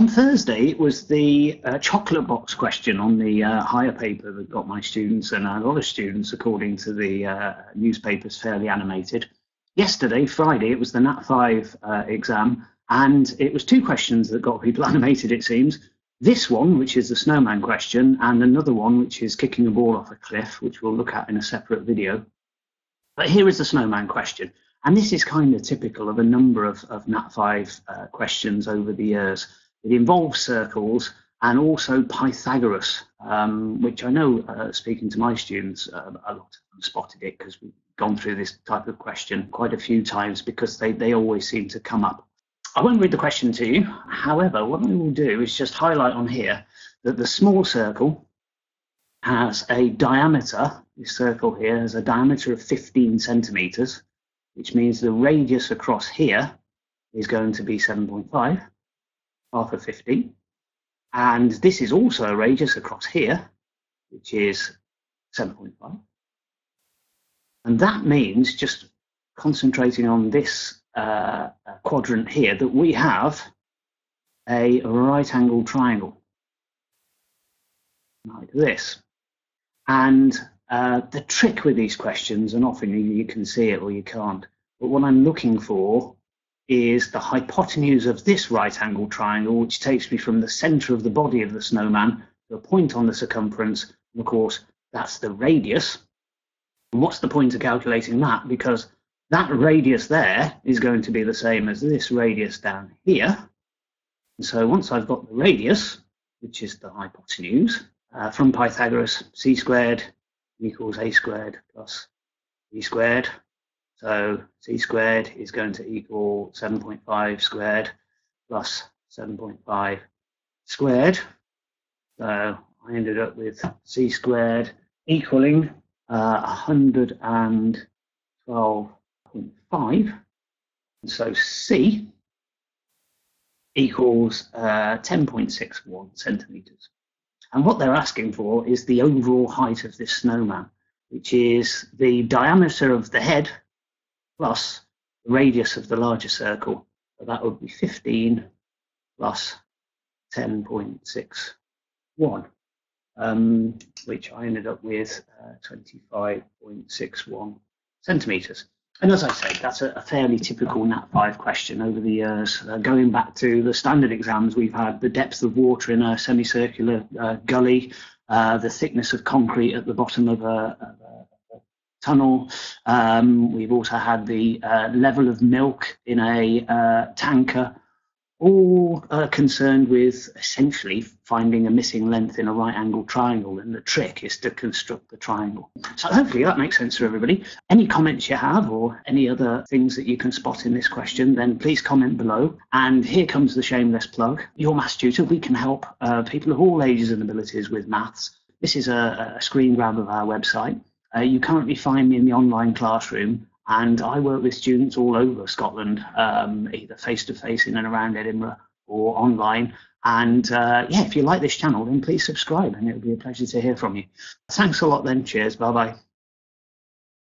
On Thursday, it was the chocolate box question on the higher paper that got my students, and a lot of students, according to the newspapers, fairly animated. Yesterday, Friday, it was the Nat 5 exam, and it was two questions that got people animated, it seems. This one, which is the snowman question, and another one, which is kicking a ball off a cliff, which we'll look at in a separate video. But here is the snowman question. And this is kind of typical of a number of Nat 5 questions over the years. It involves circles and also Pythagoras, which I know, speaking to my students, a lot of them spotted it because we've gone through this type of question quite a few times because they always seem to come up. I won't read the question to you. However, what we will do is just highlight on here that the small circle has a diameter, this circle here has a diameter of 15 centimetres, which means the radius across here is going to be 7.5. half of 15, and this is also a radius across here, which is 7.5, and that means, just concentrating on this quadrant here, that we have a right-angled triangle like this. And the trick with these questions, and often you can see it or you can't, but what I'm looking for is the hypotenuse of this right-angled triangle, which takes me from the centre of the body of the snowman to a point on the circumference, and of course that's the radius. And what's the point of calculating that? Because that radius there is going to be the same as this radius down here. And so once I've got the radius, which is the hypotenuse, from Pythagoras, c squared equals a squared plus b squared. So c squared is going to equal 7.5 squared plus 7.5 squared. So I ended up with c squared equaling 112.5. So c equals 10.61 centimetres. And what they're asking for is the overall height of this snowman, which is the diameter of the head plus the radius of the larger circle, so that would be 15 plus 10.61, which I ended up with 25.61 centimetres. And as I say, that's a fairly typical Nat 5 question over the years, going back to the standard exams. We've had the depth of water in a semicircular gully, the thickness of concrete at the bottom of a tunnel. We've also had the level of milk in a tanker, all concerned with essentially finding a missing length in a right angled triangle, and the trick is to construct the triangle. So hopefully that makes sense to everybody. Any comments you have or any other things that you can spot in this question, then please comment below. And here comes the shameless plug. Your maths tutor, we can help people of all ages and abilities with maths. This is a screen grab of our website. You currently find me in the online classroom, and I work with students all over Scotland, either face-to-face in and around Edinburgh or online. And yeah, if you like this channel, then please subscribe, and it would be a pleasure to hear from you. Thanks a lot then. Cheers. Bye-bye.